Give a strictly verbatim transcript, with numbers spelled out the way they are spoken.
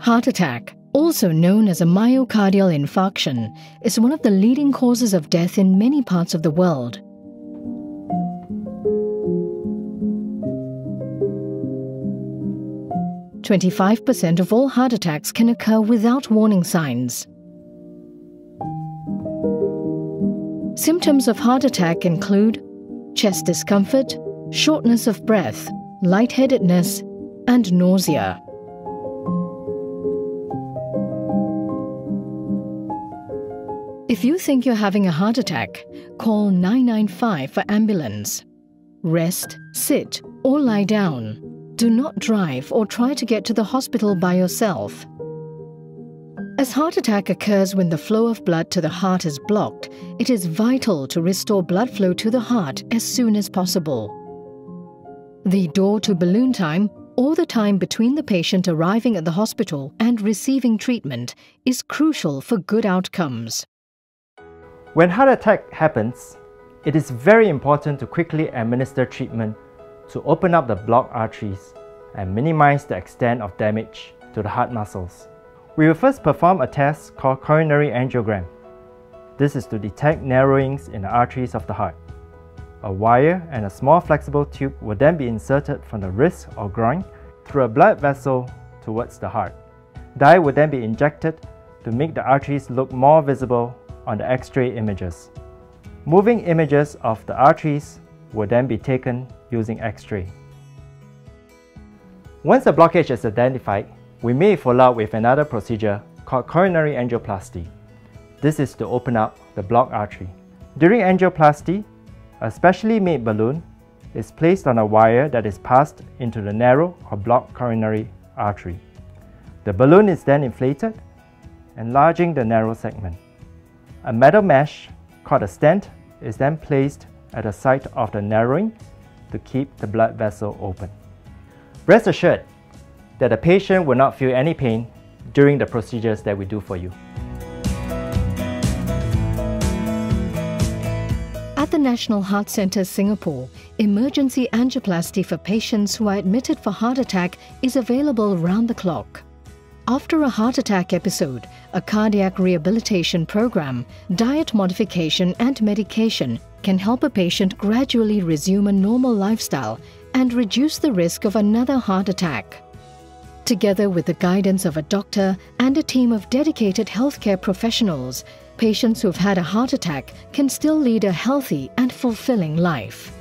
Heart attack, also known as a myocardial infarction, is one of the leading causes of death in many parts of the world. twenty-five percent of all heart attacks can occur without warning signs. Symptoms of heart attack include chest discomfort, shortness of breath, lightheadedness, and nausea. If you think you're having a heart attack, call nine nine five for ambulance. Rest, sit, or lie down. Do not drive or try to get to the hospital by yourself. As heart attack occurs when the flow of blood to the heart is blocked, it is vital to restore blood flow to the heart as soon as possible. The door to balloon time, or the time between the patient arriving at the hospital and receiving treatment, is crucial for good outcomes. When heart attack happens, it is very important to quickly administer treatment to open up the blocked arteries and minimize the extent of damage to the heart muscles. We will first perform a test called coronary angiogram. This is to detect narrowings in the arteries of the heart. A wire and a small flexible tube will then be inserted from the wrist or groin through a blood vessel towards the heart. Dye will then be injected to make the arteries look more visible on the X-ray images. Moving images of the arteries will then be taken using X-ray. Once a blockage is identified, we may follow up with another procedure called coronary angioplasty. This is to open up the blocked artery. During angioplasty, a specially made balloon is placed on a wire that is passed into the narrow or blocked coronary artery. The balloon is then inflated, enlarging the narrow segment. A metal mesh called a stent is then placed at the site of the narrowing to keep the blood vessel open. Rest assured that the patient will not feel any pain during the procedures that we do for you. At the National Heart Centre Singapore, emergency angioplasty for patients who are admitted for heart attack is available round the clock. After a heart attack episode, a cardiac rehabilitation program, diet modification and medication can help a patient gradually resume a normal lifestyle and reduce the risk of another heart attack. Together with the guidance of a doctor and a team of dedicated healthcare professionals, patients who've had a heart attack can still lead a healthy and fulfilling life.